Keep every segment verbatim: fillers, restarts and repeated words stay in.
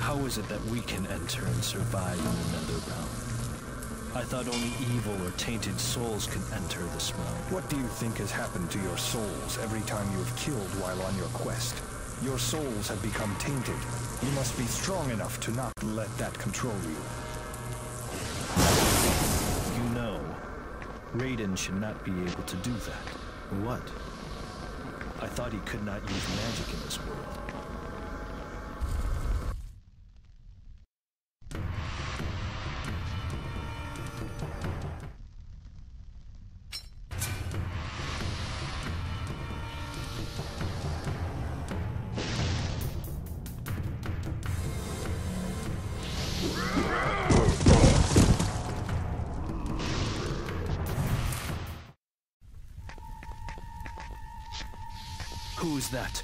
How is it that we can enter and survive in the Netherrealm? I thought only evil or tainted souls could enter this realm. What do you think has happened to your souls every time you have killed while on your quest? Your souls have become tainted. You must be strong enough to not let that control you. You know, Raiden should not be able to do that. What? I thought he could not use magic in this world. Who's that?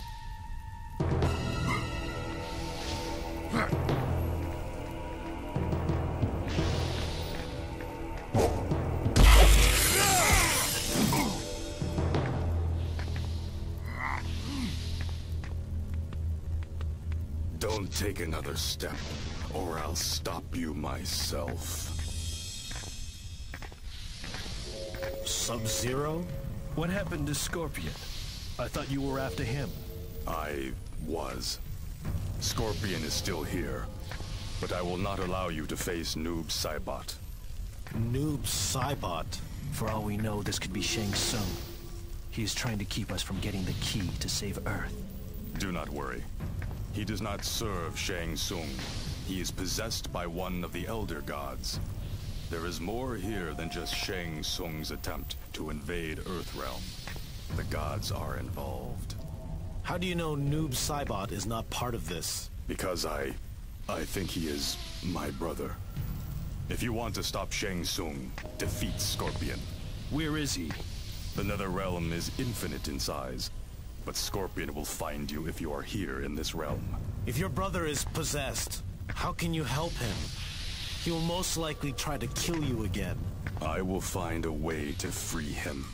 Don't take another step, or I'll stop you myself. Sub Zero? What happened to Scorpion? I thought you were after him. I was. Scorpion is still here, but I will not allow you to face Noob Saibot. Noob Saibot? For all we know, this could be Shang Tsung. He is trying to keep us from getting the key to save Earth. Do not worry. He does not serve Shang Tsung. He is possessed by one of the Elder Gods. There is more here than just Shang Tsung's attempt to invade Earthrealm. The gods are involved. How do you know Noob Saibot is not part of this? Because I... I think he is my brother. If you want to stop Shang Tsung, defeat Scorpion. Where is he? The Netherrealm is infinite in size, but Scorpion will find you if you are here in this realm. If your brother is possessed, how can you help him? He will most likely try to kill you again. I will find a way to free him.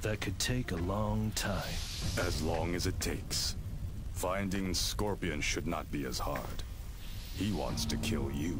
That could take a long time. As long as it takes. Finding Scorpion should not be as hard. He wants to kill you.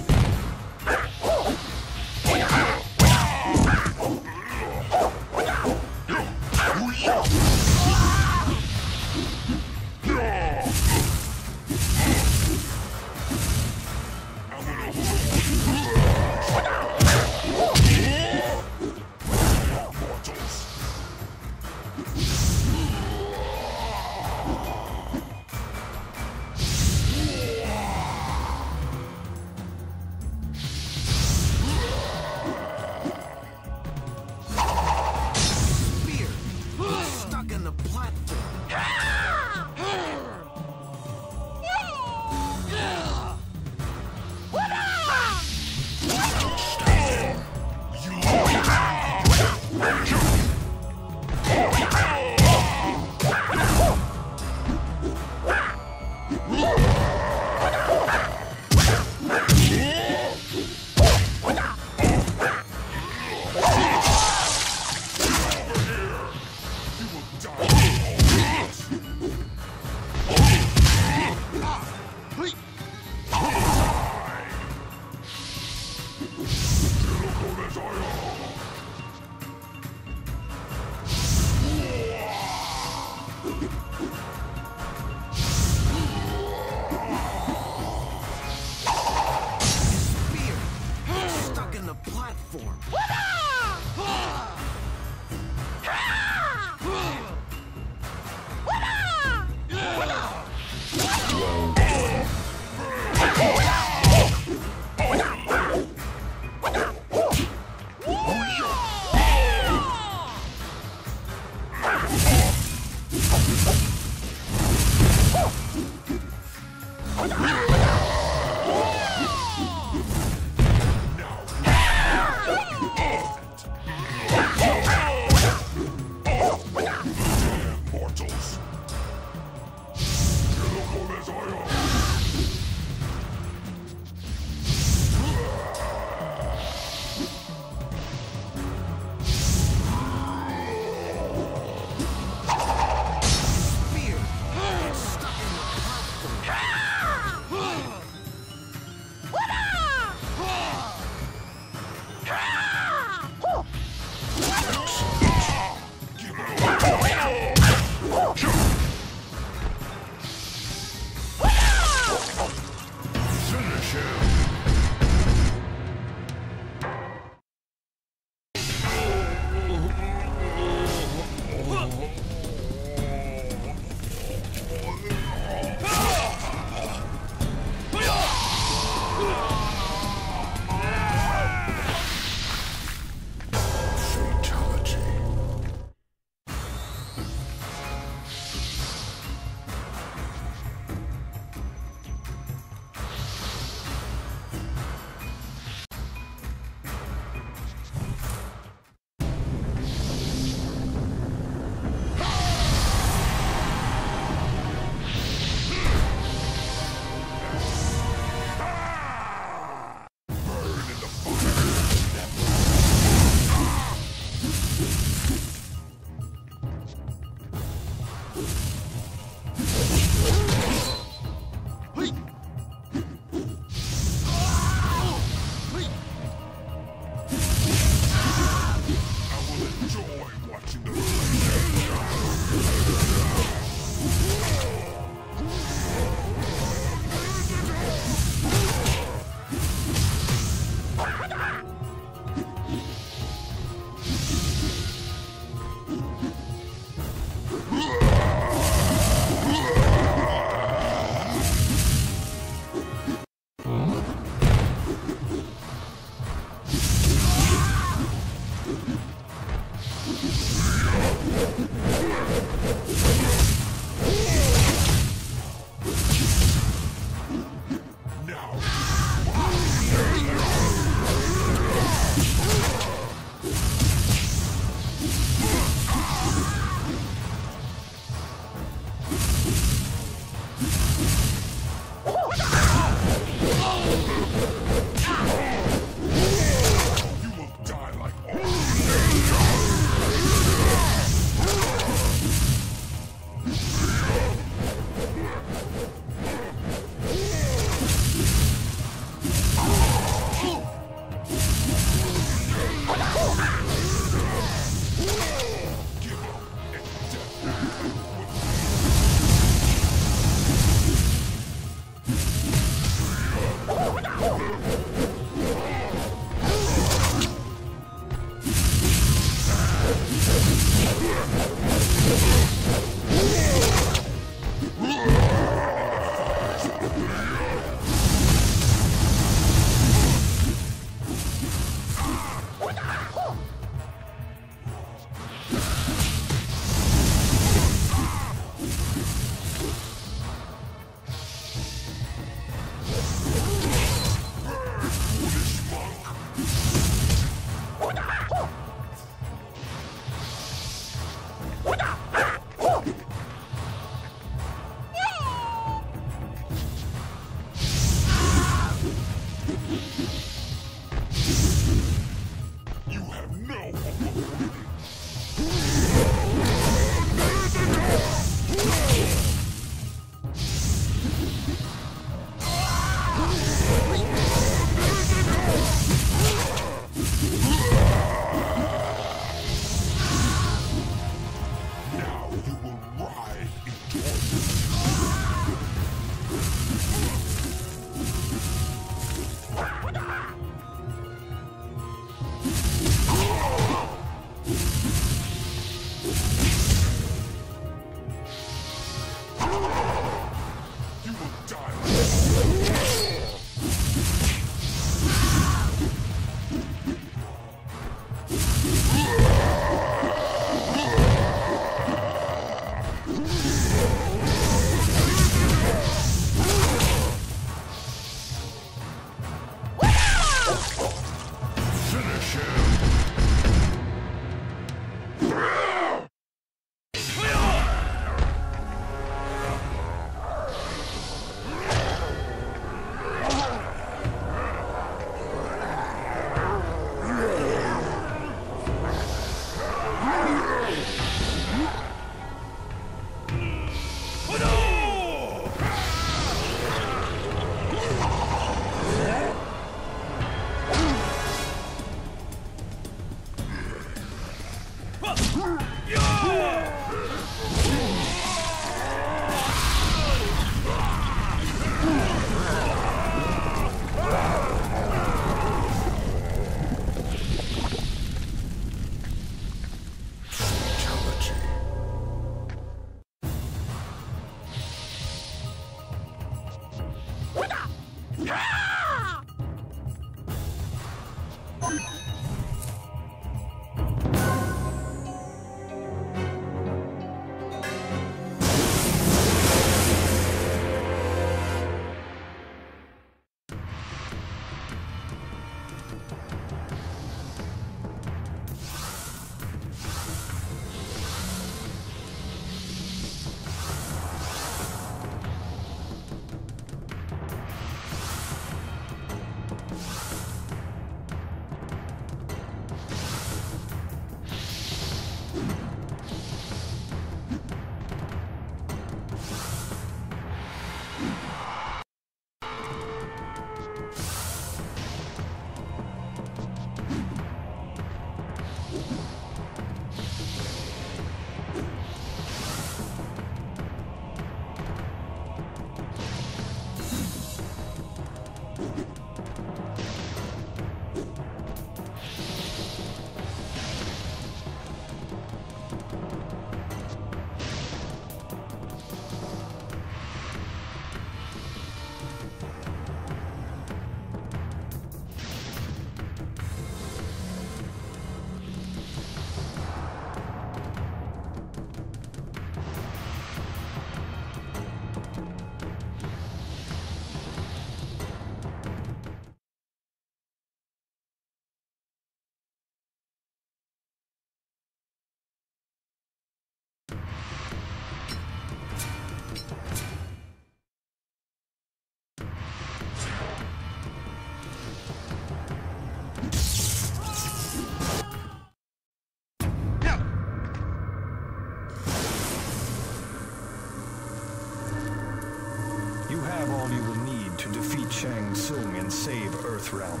to defeat Shang Tsung and save Earthrealm.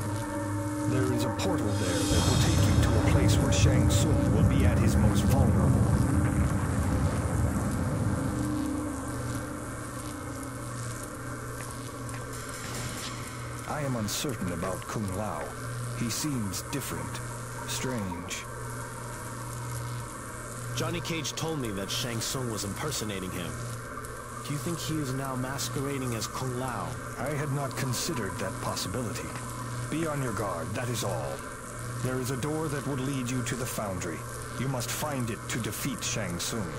There is a portal there that will take you to a place where Shang Tsung will be at his most vulnerable. I am uncertain about Kung Lao. He seems different, strange. Johnny Cage told me that Shang Tsung was impersonating him. Do you think he is now masquerading as Kung Lao? I had not considered that possibility. Be on your guard, that is all. There is a door that would lead you to the foundry. You must find it to defeat Shang Tsung.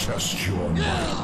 Test your might.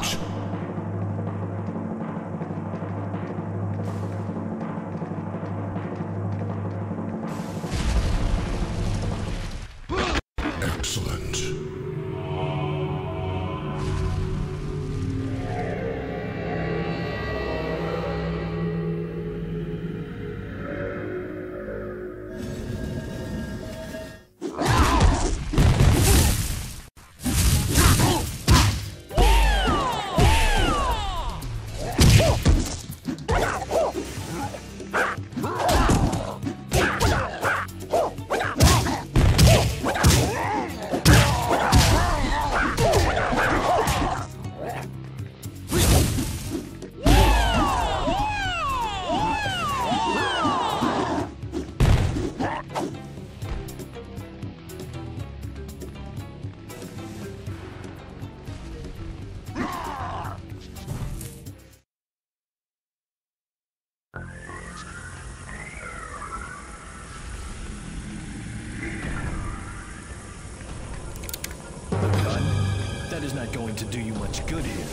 Not going to do you much good here,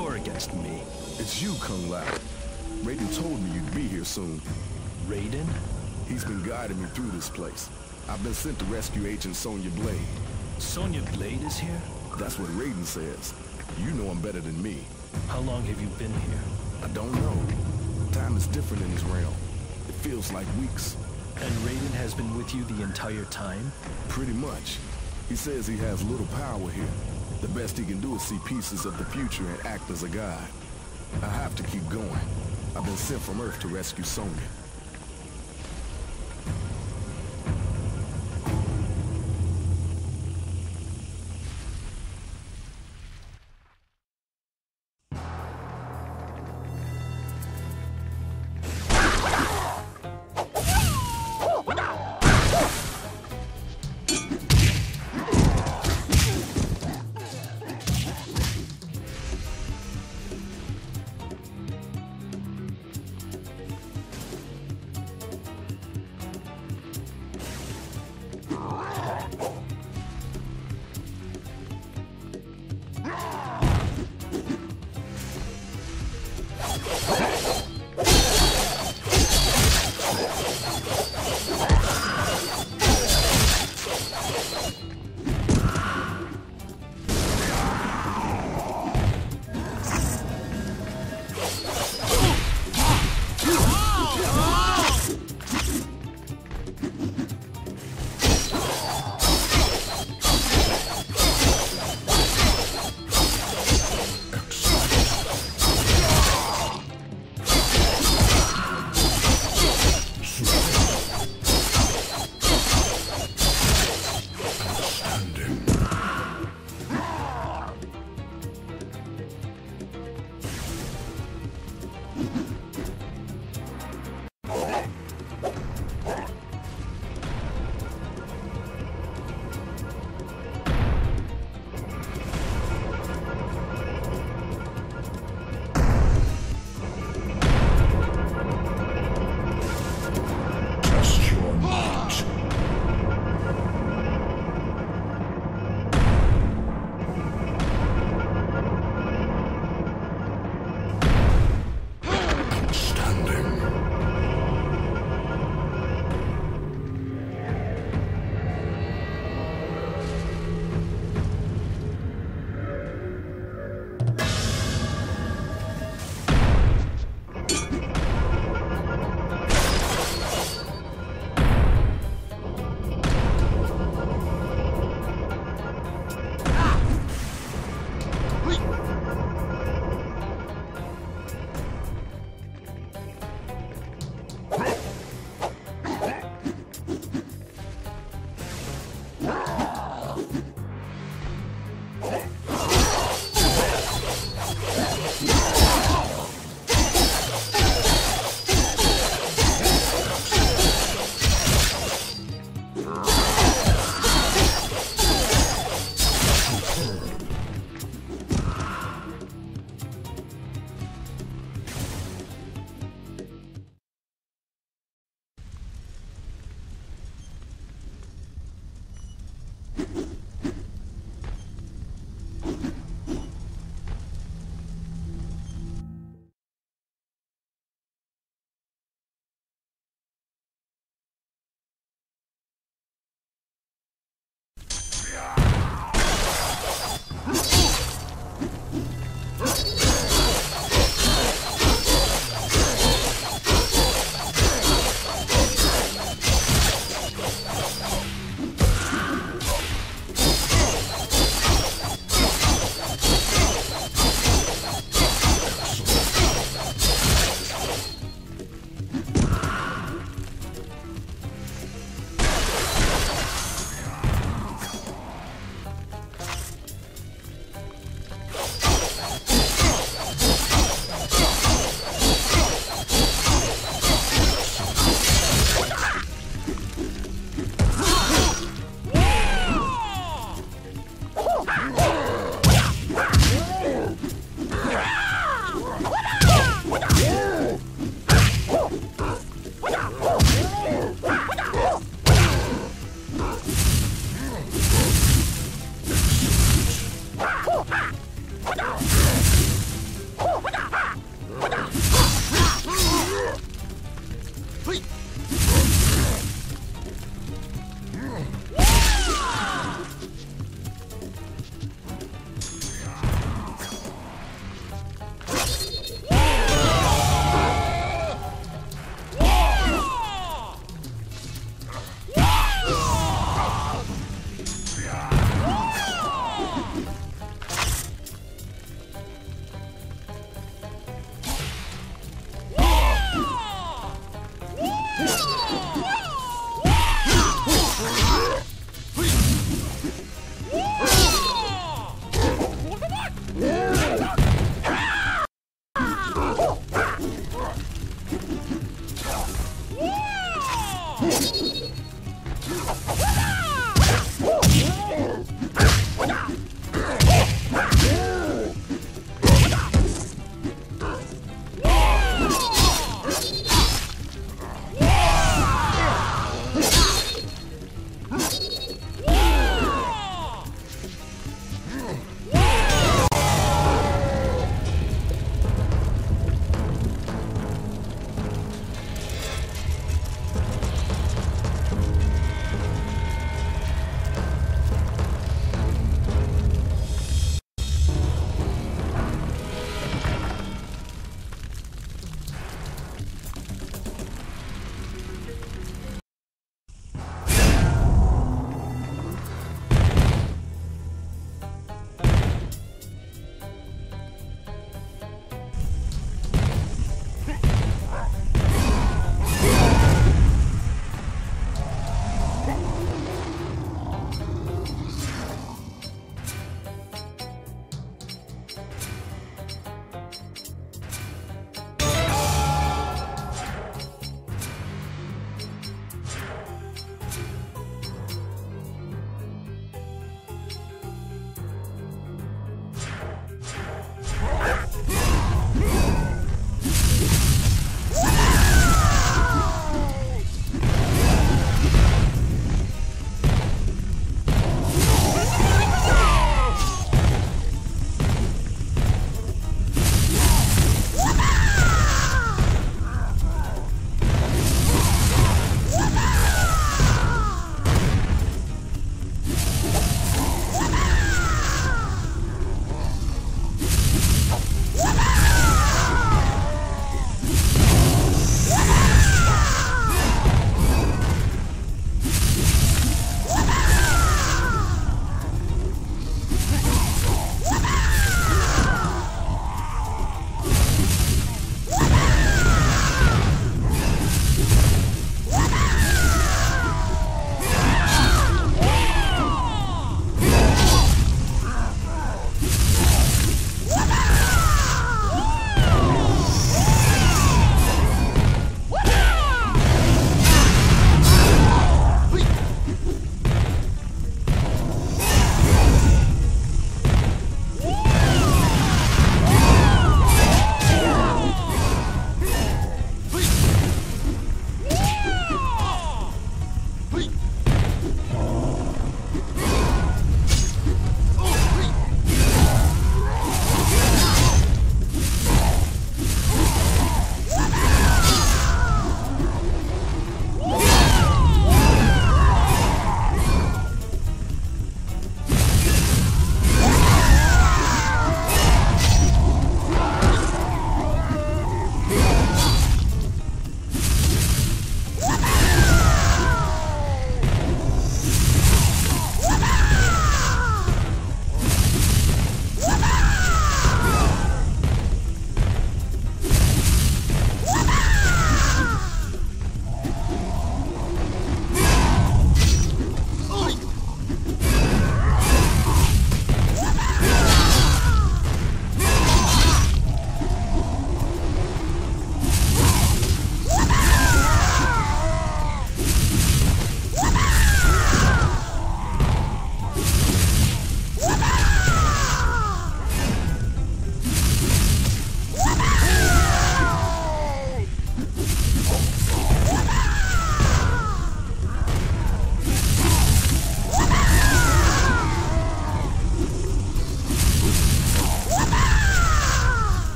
or against me. It's you, Kung Lao. Raiden told me you'd be here soon. Raiden? He's been guiding me through this place. I've been sent to rescue Agent Sonya Blade. Sonya Blade is here? That's what Raiden says. You know him better than me. How long have you been here? I don't know. Time is different in this realm. It feels like weeks. And Raiden has been with you the entire time? Pretty much. He says he has little power here. The best he can do is see pieces of the future and act as a guide. I have to keep going. I've been sent from Earth to rescue Sonya.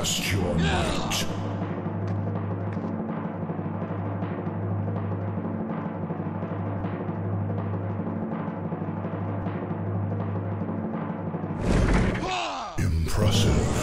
Test your might. Impressive.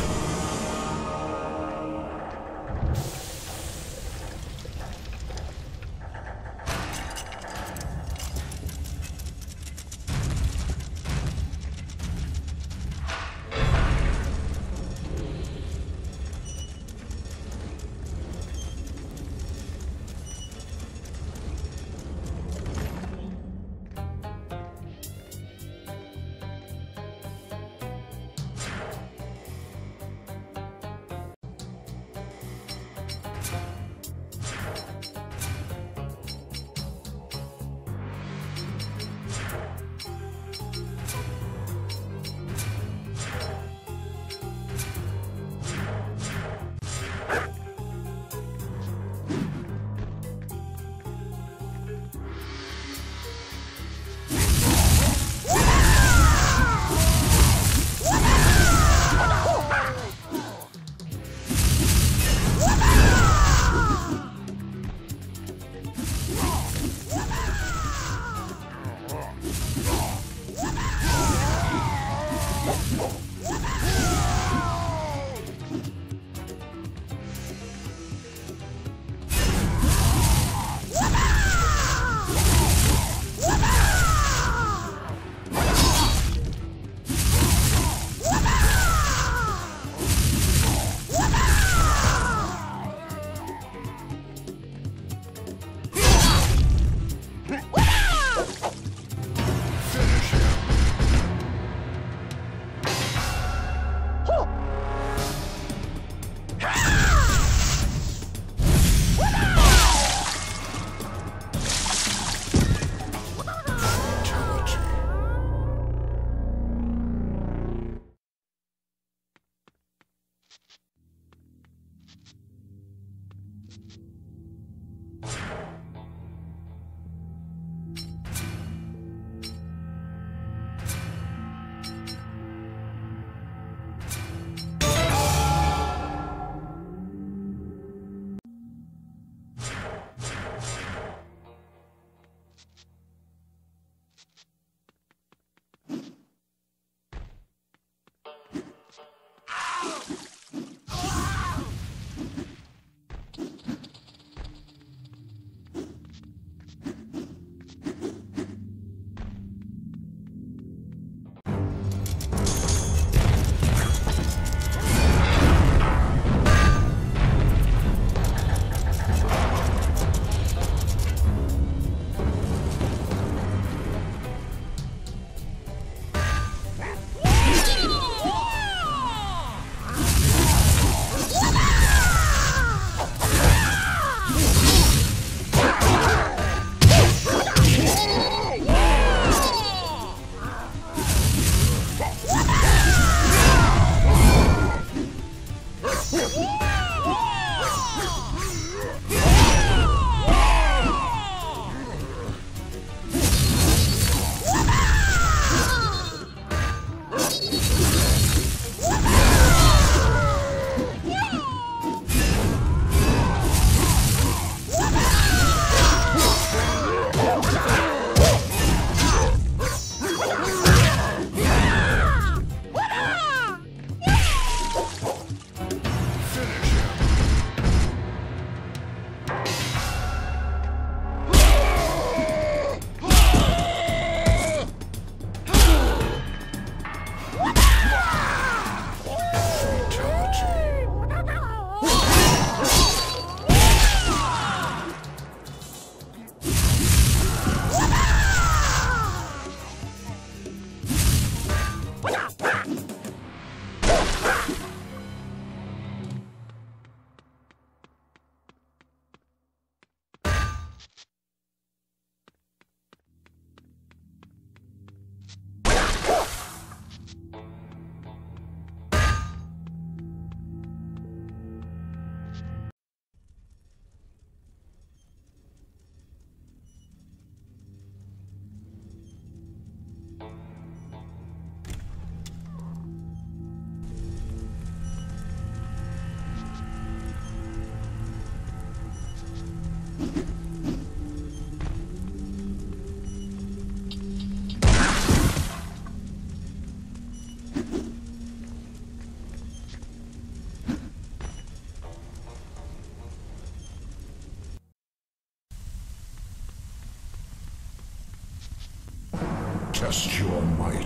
Test your might.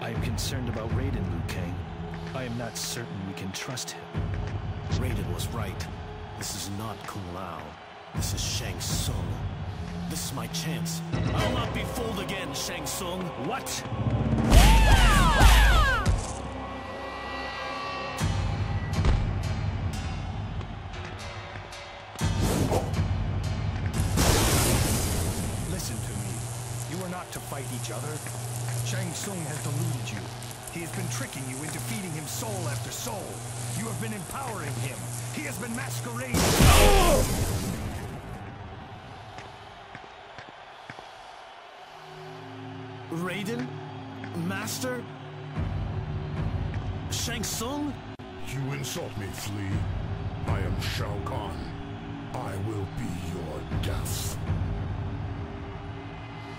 I am concerned about Raiden, Liu Kang. I am not certain we can trust him. Raiden was right. This is not Kung Lao. This is Shang Tsung. This is my chance. I'll not be fooled again, Shang Tsung. What? Listen to me. You You're not to fight each other. Shang Tsung has deluded you. He has been tricking you into feeding him soul after soul. You have been empowering him. He has been masquerading. Oh! Raiden? Master? Shang Tsung? You insult me, flea. I am Shao Kahn. I will be your death.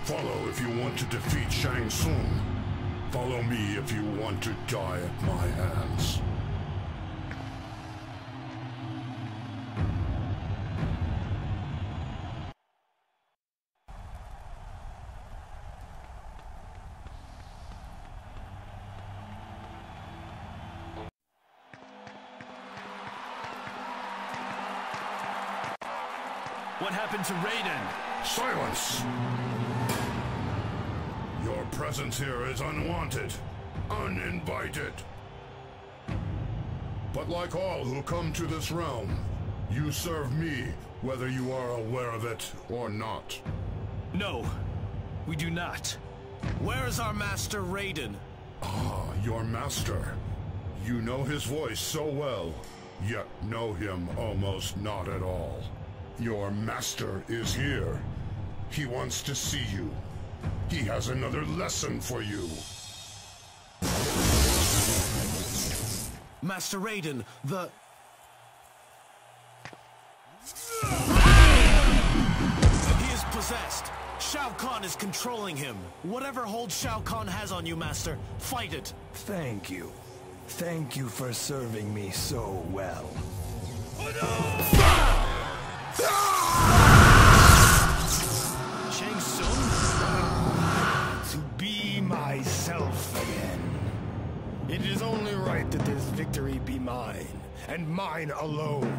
Follow if you want to defeat Shang Tsung. Follow me if you want to die at my hands. What happened to Raiden? Silence! Your presence here is unwanted, uninvited. But like all who come to this realm, you serve me whether you are aware of it or not. No, we do not. Where is our master Raiden? Ah, your master. You know his voice so well, yet know him almost not at all. Your master is here. He wants to see you. He has another lesson for you. Master Raiden, the... He is possessed. Shao Kahn is controlling him. Whatever hold Shao Kahn has on you, Master, fight it. Thank you. Thank you for serving me so well. Oh, no! Shang Tsung? To be myself again. It is only right that this victory be mine, and mine alone.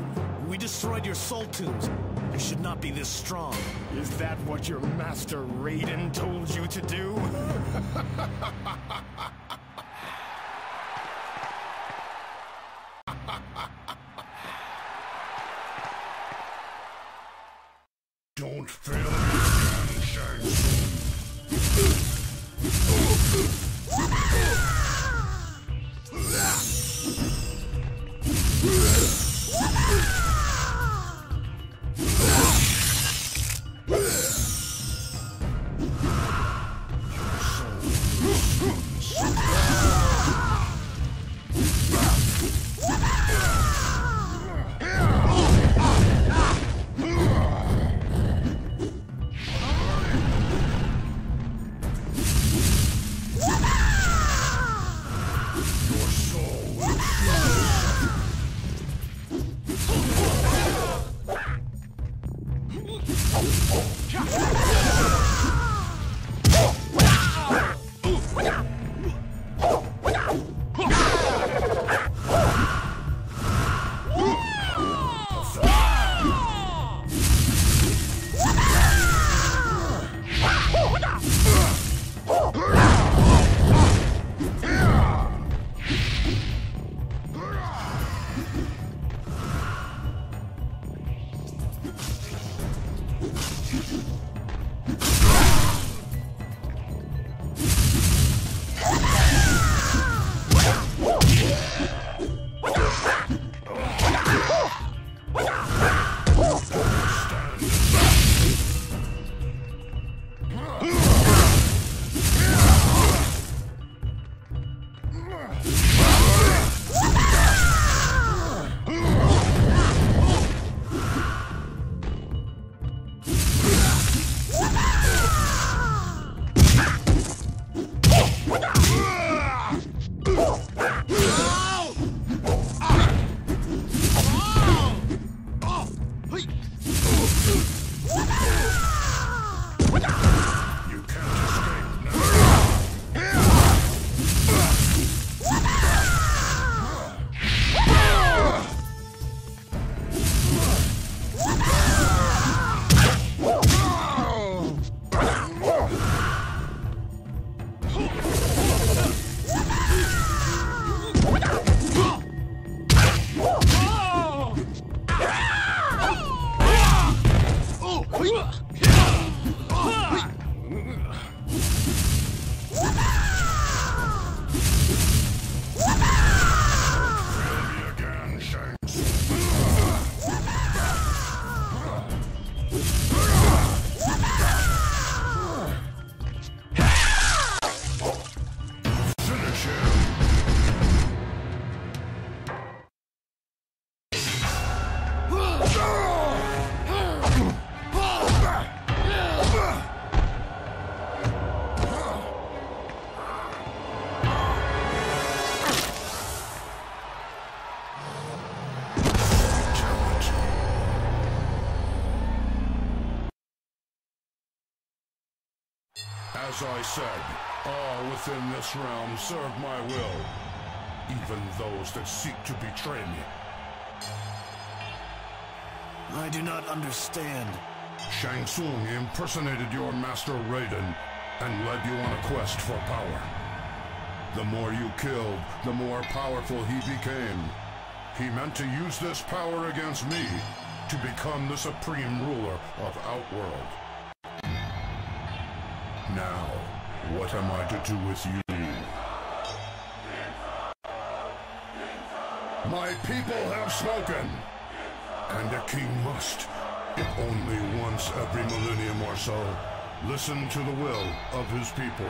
We destroyed your soul tombs. You should not be this strong. Is that what your master Raiden told you to do? Don't fail me, Shang As I said, all within this realm serve my will, even those that seek to betray me. I do not understand. Shang Tsung impersonated your master Raiden and led you on a quest for power. The more you killed, the more powerful he became. He meant to use this power against me to become the supreme ruler of Outworld. Now, what am I to do with you? My people have spoken, and a king must, if only once every millennium or so, listen to the will of his people.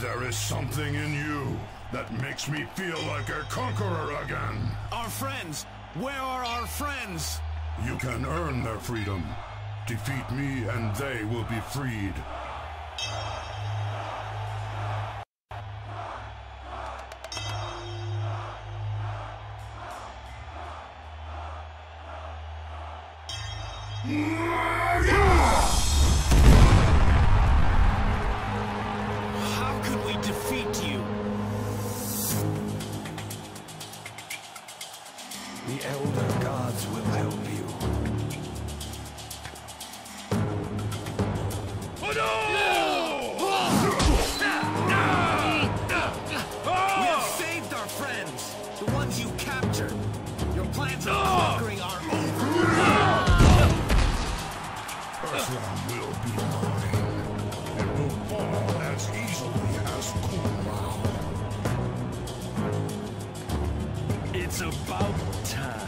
There is something in you that makes me feel like a conqueror again. Our friends! Where are our friends? You can earn their freedom. Defeat me and they will be freed. How could we defeat you? The Elder Gods will help you. Oh no! We have saved our friends, the ones you captured. Your plans are conquering our own. Earthrealm will be mine. It will fall as easily as Kung Lao. It's about time.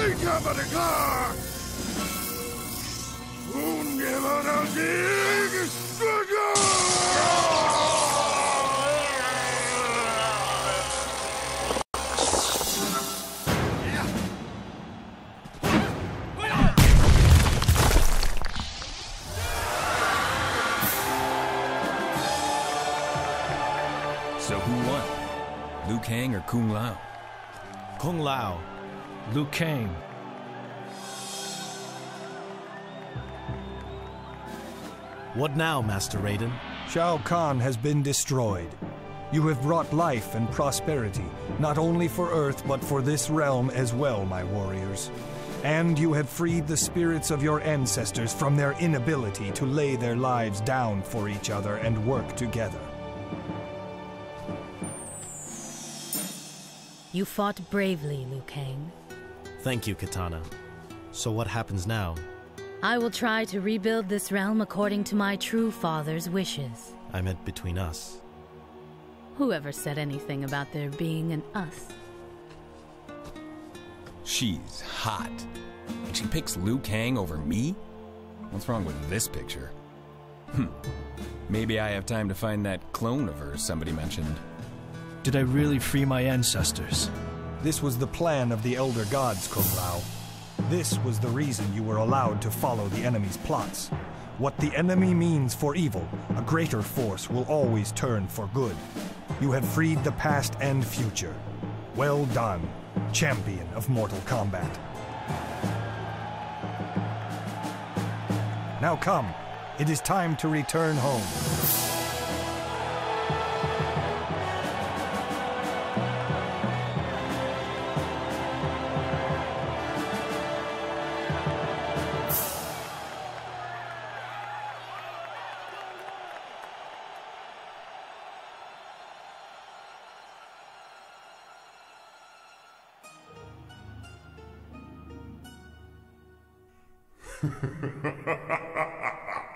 So who won? Liu Kang or Kung Lao? Kung Lao. Liu Kang. What now, Master Raiden? Shao Kahn has been destroyed. You have brought life and prosperity, not only for Earth, but for this realm as well, my warriors. And you have freed the spirits of your ancestors from their inability to lay their lives down for each other and work together. You fought bravely, Liu Kang. Thank you, Katana. So what happens now? I will try to rebuild this realm according to my true father's wishes. I meant between us. Whoever said anything about there being an us? She's hot. And she picks Liu Kang over me? What's wrong with this picture? Hmm. Maybe I have time to find that clone of hers somebody mentioned. Did I really free my ancestors? This was the plan of the Elder Gods, Kung Lao. This was the reason you were allowed to follow the enemy's plots. What the enemy means for evil, a greater force will always turn for good. You have freed the past and future. Well done, champion of Mortal Kombat. Now come, it is time to return home. Ha ha ha ha ha ha!